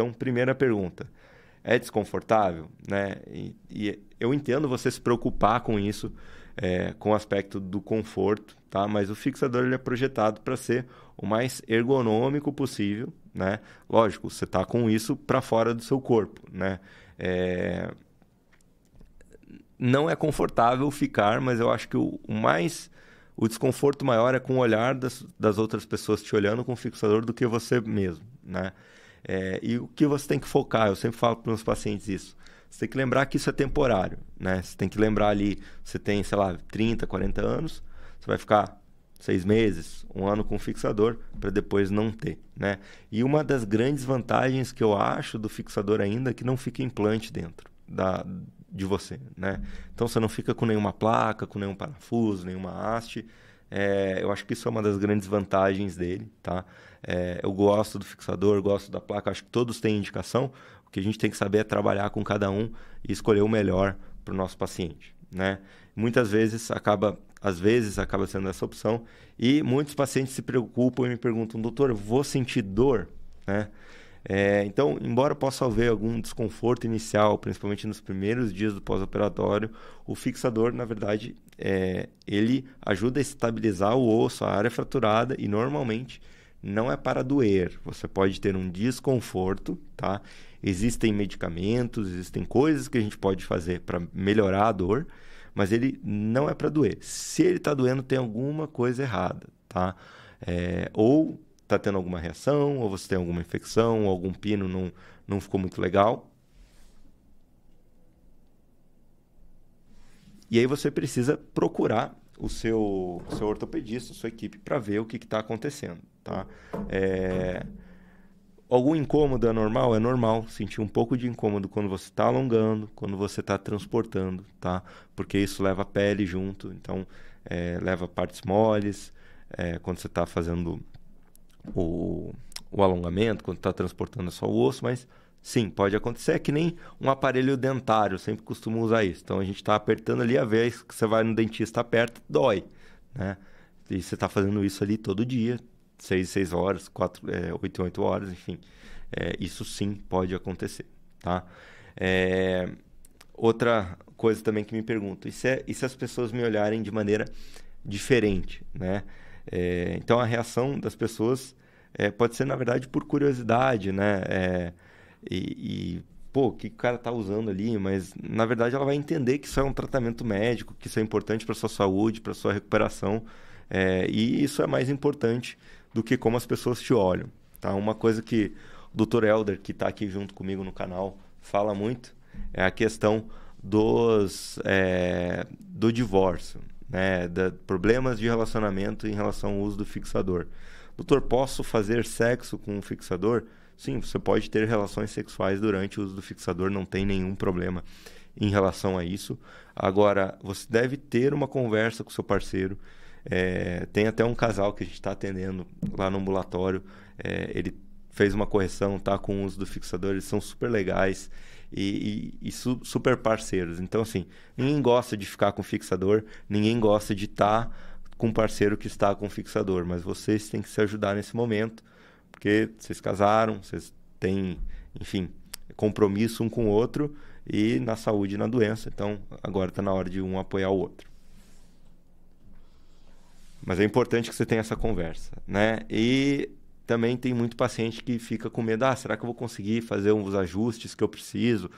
Então, primeira pergunta, é desconfortável, né? E eu entendo você se preocupar com isso, com o aspecto do conforto, tá? Mas o fixador ele é projetado para ser o mais ergonômico possível, né? Lógico, você está com isso para fora do seu corpo, né? Não é confortável ficar, mas eu acho que o desconforto maior é com o olhar das outras pessoas te olhando com o fixador do que você mesmo, né? E o que você tem que focar, eu sempre falo para os meus pacientes isso, você tem que lembrar que isso é temporário, né? Você tem que lembrar ali, você tem, sei lá, 30, 40 anos, você vai ficar 6 meses, 1 ano com fixador, para depois não ter, né? E uma das grandes vantagens que eu acho do fixador ainda é que não fica implante dentro de você, né? Então você não fica com nenhuma placa, com nenhum parafuso, nenhuma haste. Eu acho que isso é uma das grandes vantagens dele, tá? Eu gosto do fixador, gosto da placa, acho que todos têm indicação. O que a gente tem que saber é trabalhar com cada um e escolher o melhor para o nosso paciente, né? Muitas vezes acaba sendo essa opção, e muitos pacientes se preocupam e me perguntam, doutor, eu vou sentir dor, né? Então, embora possa haver algum desconforto inicial, principalmente nos primeiros dias do pós-operatório, o fixador, na verdade, ele ajuda a estabilizar o osso, a área fraturada, e normalmente não é para doer. Você pode ter um desconforto, tá? Existem medicamentos, existem coisas que a gente pode fazer para melhorar a dor, mas ele não é para doer. Se ele está doendo, tem alguma coisa errada, tá? Ou está tendo alguma reação, ou você tem alguma infecção, ou algum pino não ficou muito legal. E aí você precisa procurar o seu ortopedista, a sua equipe, para ver o que está acontecendo, tá? Algum incômodo é normal? É normal sentir um pouco de incômodo quando você está alongando, quando você está transportando, tá? Porque isso leva a pele junto, então leva partes moles, quando você está fazendo o alongamento, quando está transportando só o osso, mas sim, pode acontecer. É que nem um aparelho dentário, eu sempre costumo usar isso. Então a gente está apertando ali, a vez que você vai no dentista, aperta, dói, né? E você está fazendo isso ali todo dia, 6 horas, 8 em 8 horas, enfim. Isso sim pode acontecer, tá? Outra coisa também que me pergunto, e se as pessoas me olharem de maneira diferente, né? Então a reação das pessoas pode ser, na verdade, por curiosidade, né? O que o cara tá usando ali? Mas, na verdade, ela vai entender que isso é um tratamento médico, que isso é importante para sua saúde, para sua recuperação, e isso é mais importante do que como as pessoas te olham, tá? Uma coisa que o Dr. Helder, que está aqui junto comigo no canal, fala muito é a questão do divórcio, né, problemas de relacionamento em relação ao uso do fixador. Doutor, posso fazer sexo com um fixador? Sim, você pode ter relações sexuais durante o uso do fixador, não tem nenhum problema em relação a isso. Agora, você deve ter uma conversa com o seu parceiro. Tem até um casal que a gente está atendendo lá no ambulatório, ele fez uma correção, tá, com o uso do fixador, eles são super legais e super parceiros. Então, assim, ninguém gosta de ficar com fixador, ninguém gosta de estar com um parceiro que está com fixador, mas vocês têm que se ajudar nesse momento, porque vocês casaram, vocês têm, enfim, compromisso um com o outro, e na saúde e na doença, então agora está na hora de um apoiar o outro. Mas é importante que você tenha essa conversa, né? E também tem muito paciente que fica com medo, será que eu vou conseguir fazer uns ajustes que eu preciso?